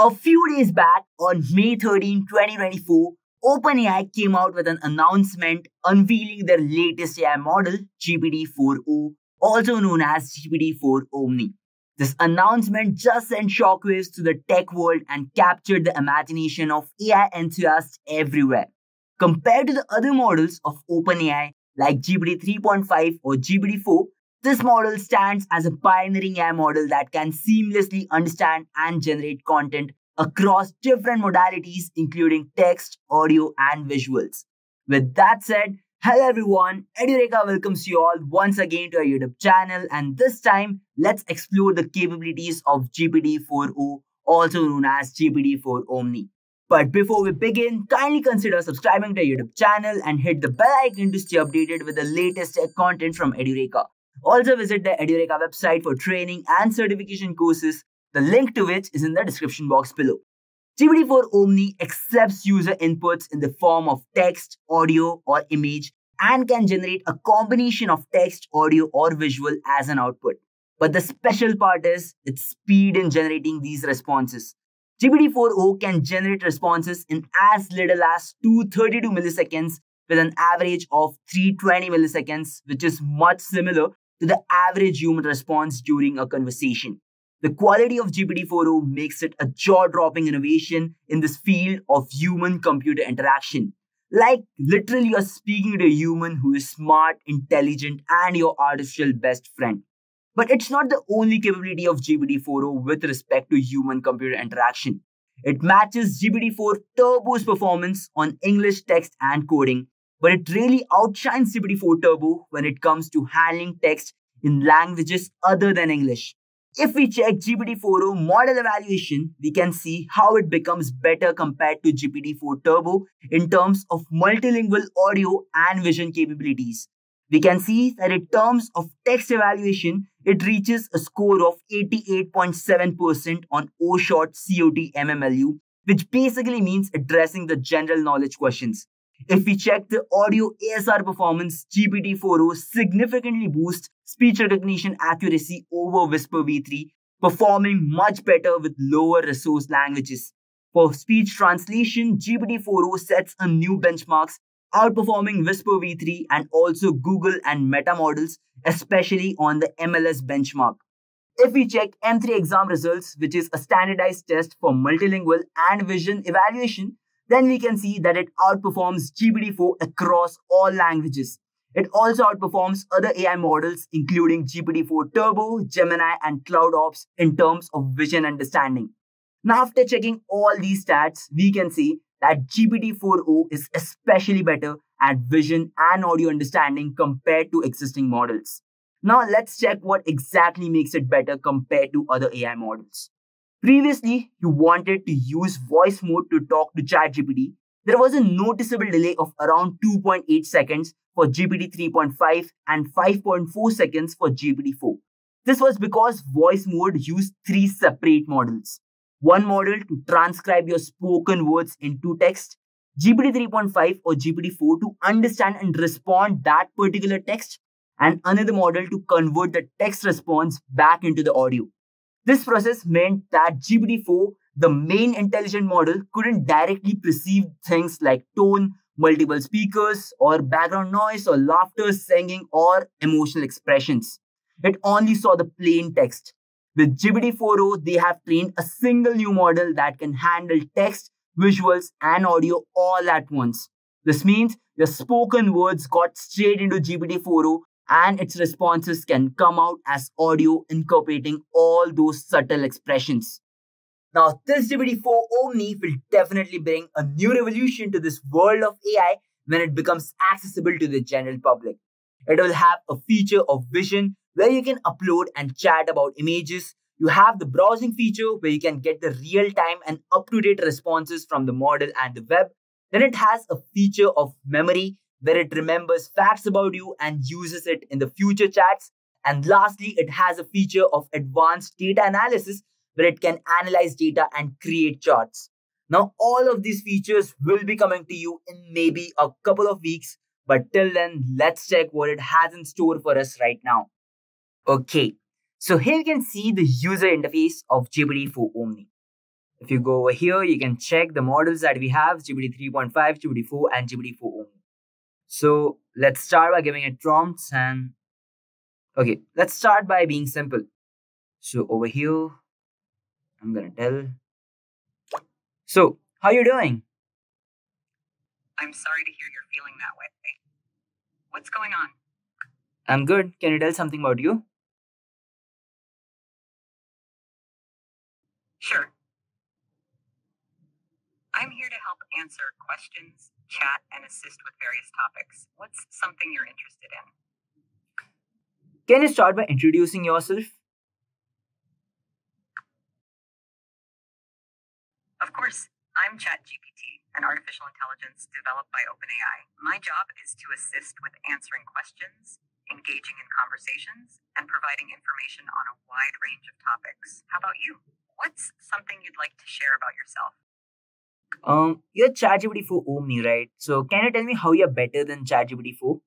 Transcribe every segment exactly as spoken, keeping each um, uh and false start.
A few days back, on May thirteenth, twenty twenty-four, OpenAI came out with an announcement unveiling their latest A I model, G P T four o, also known as G P T four Omni. This announcement just sent shockwaves to the tech world and captured the imagination of A I enthusiasts everywhere. Compared to the other models of OpenAI, like G P T three point five or G P T four, this model stands as a pioneering A I model that can seamlessly understand and generate content across different modalities, including text, audio, and visuals. With that said, hello everyone, Edureka welcomes you all once again to our YouTube channel, and this time, let's explore the capabilities of G P T four o, also known as G P T four Omni. But before we begin, kindly consider subscribing to our YouTube channel and hit the bell icon to stay updated with the latest tech content from Edureka. Also visit the Edureka website for training and certification courses, the link to which is in the description box below. G P T four Omni accepts user inputs in the form of text, audio, or image and can generate a combination of text, audio, or visual as an output. But the special part is its speed in generating these responses. G P T four o can generate responses in as little as two hundred thirty-two milliseconds with an average of three hundred twenty milliseconds, which is much similar to the average human response during a conversation. The quality of G P T four o makes it a jaw-dropping innovation in this field of human-computer interaction. Like, literally, you're speaking to a human who is smart, intelligent, and your artificial best friend. But it's not the only capability of G P T four o with respect to human-computer interaction. It matches G P T four Turbo's performance on English text and coding, but it really outshines G P T four Turbo when it comes to handling text in languages other than English. If we check G P T four o model evaluation, we can see how it becomes better compared to G P T four Turbo in terms of multilingual audio and vision capabilities. We can see that in terms of text evaluation, it reaches a score of eighty-eight point seven percent on O-Shot C O T M M L U, which basically means addressing the general knowledge questions. If we check the audio A S R performance, G P T four o significantly boosts speech recognition accuracy over Whisper V three, performing much better with lower resource languages. For speech translation, G P T four o sets a new benchmarks, outperforming Whisper V three and also Google and Meta models, especially on the M L S benchmark. If we check M three exam results, which is a standardized test for multilingual and vision evaluation, then we can see that it outperforms G P T four across all languages. It also outperforms other A I models, including G P T four Turbo, Gemini, and CloudOps in terms of vision understanding. Now, after checking all these stats, we can see that G P T four o is especially better at vision and audio understanding compared to existing models. Now, let's check what exactly makes it better compared to other A I models. Previously, you wanted to use voice mode to talk to ChatGPT. There was a noticeable delay of around two point eight seconds for G P T three point five and five point four seconds for G P T four. This was because voice mode used three separate models. One model to transcribe your spoken words into text, G P T three point five or G P T four to understand and respond that particular text, and another model to convert the text response back into the audio. This process meant that G P T four, the main intelligent model, couldn't directly perceive things like tone, multiple speakers, or background noise, or laughter, singing, or emotional expressions. It only saw the plain text. With G P T four o, they have trained a single new model that can handle text, visuals, and audio all at once. This means your spoken words got straight into G P T four o and its responses can come out as audio, incorporating all those subtle expressions. Now, this G P T four Omni will definitely bring a new revolution to this world of A I when it becomes accessible to the general public. It will have a feature of vision, where you can upload and chat about images. You have the browsing feature where you can get the real-time and up-to-date responses from the model and the web. Then it has a feature of memory where it remembers facts about you and uses it in the future chats. And lastly, it has a feature of advanced data analysis where it can analyze data and create charts. Now, all of these features will be coming to you in maybe a couple of weeks. But till then, let's check what it has in store for us right now. Okay, so here you can see the user interface of G P T four Omni. If you go over here, you can check the models that we have, G P T three point five, G P T four, and G P T four o. So let's start by giving it prompts and, okay, let's start by being simple. So over here, I'm gonna tell. So, how you doing? I'm sorry to hear you're feeling that way. What's going on? I'm good. Can you tell something about you? Sure. I'm here to help answer questions, chat, and assist with various topics. What's something you're interested in? Can you start by introducing yourself? Of course. I'm ChatGPT, an artificial intelligence developed by OpenAI. My job is to assist with answering questions, engaging in conversations, and providing information on a wide range of topics. How about you? What's something you'd like to share about yourself? Um, you're ChatGPT four o me, right? So can you tell me how you're better than ChatGPT four?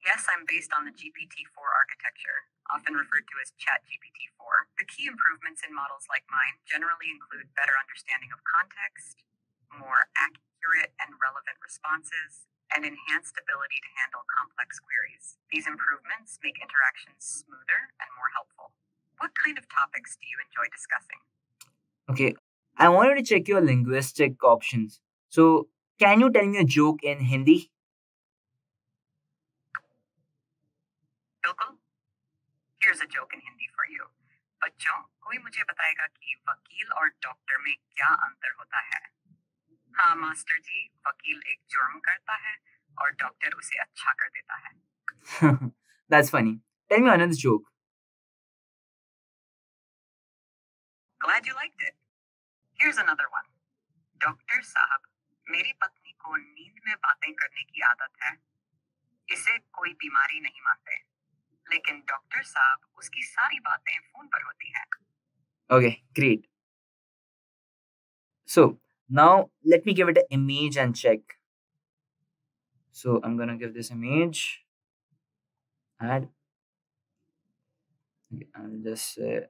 Yes, I'm based on the G P T four architecture, often referred to as ChatGPT four. The key improvements in models like mine generally include better understanding of context, more accurate and relevant responses, and enhanced ability to handle complex queries. These improvements make interactions smoother and more helpful. What kind of topics do you enjoy discussing? Okay, I wanted to check your linguistic options. So, can you tell me a joke in Hindi? Here's a joke in Hindi for you. बच्चों, कोई मुझे बताएगा कि वकील और doctor में क्या अंतर होता है? हाँ, मास्टर जी, वकील एक जुर्म करता है और डॉक्टर उसे अच्छा कर देता है. That's funny. Tell me another joke. Glad you liked it. Here's another one. Doctor साहब, मेरी पत्नी को नींद में बातें करने की आदत है. इसे कोई बीमारी नहीं मानते. लेकिन डॉक्टर साहब उसकी सारी बातें फोन पर होती हैं. Okay, great. So now let me give it an image and check. So I'm gonna give this image. Add. Okay, I'll just. Uh,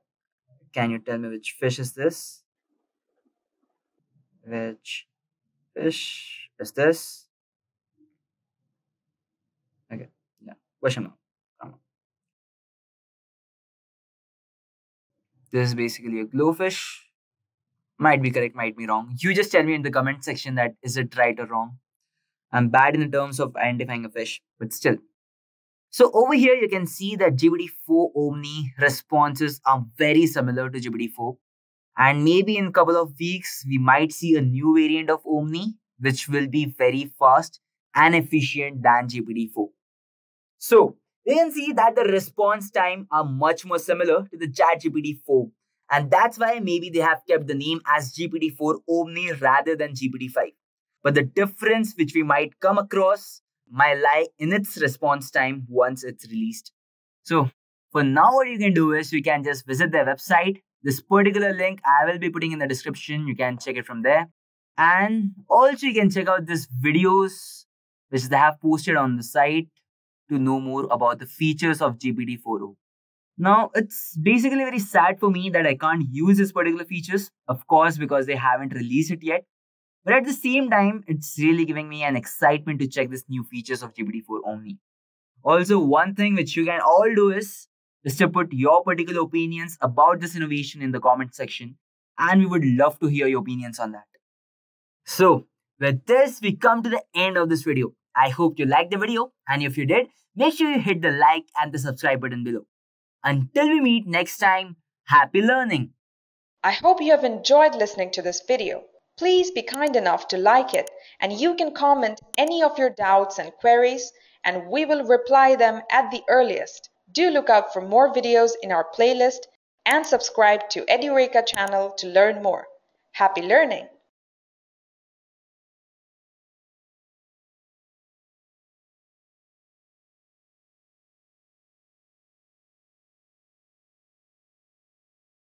can you tell me which fish is this? Which fish is this? Okay. Yeah. Question mark. This is basically a glowfish. Might be correct, might be wrong. You just tell me in the comment section that is it right or wrong. I'm bad in the terms of identifying a fish, but still. So over here, you can see that G P T four Omni responses are very similar to G P T four. And maybe in a couple of weeks, we might see a new variant of Omni, which will be very fast and efficient than G P T four. So you can see that the response time are much more similar to the ChatGPT four. And that's why maybe they have kept the name as G P T four Omni rather than G P T five. But the difference which we might come across might lie in its response time once it's released. So for now, what you can do is you can just visit their website. This particular link I will be putting in the description. You can check it from there. And also you can check out these videos which they have posted on the site to know more about the features of G P T four o. Now, it's basically very sad for me that I can't use these particular features, of course, because they haven't released it yet. But at the same time, it's really giving me an excitement to check these new features of G P T four only. Also, one thing which you can all do is just to put your particular opinions about this innovation in the comment section, and we would love to hear your opinions on that. So, with this, we come to the end of this video. I hope you liked the video, and if you did, make sure you hit the like and the subscribe button below. Until we meet next time, happy learning! I hope you have enjoyed listening to this video. Please be kind enough to like it, and you can comment any of your doubts and queries, and we will reply them at the earliest. Do look out for more videos in our playlist and subscribe to Edureka channel to learn more. Happy learning!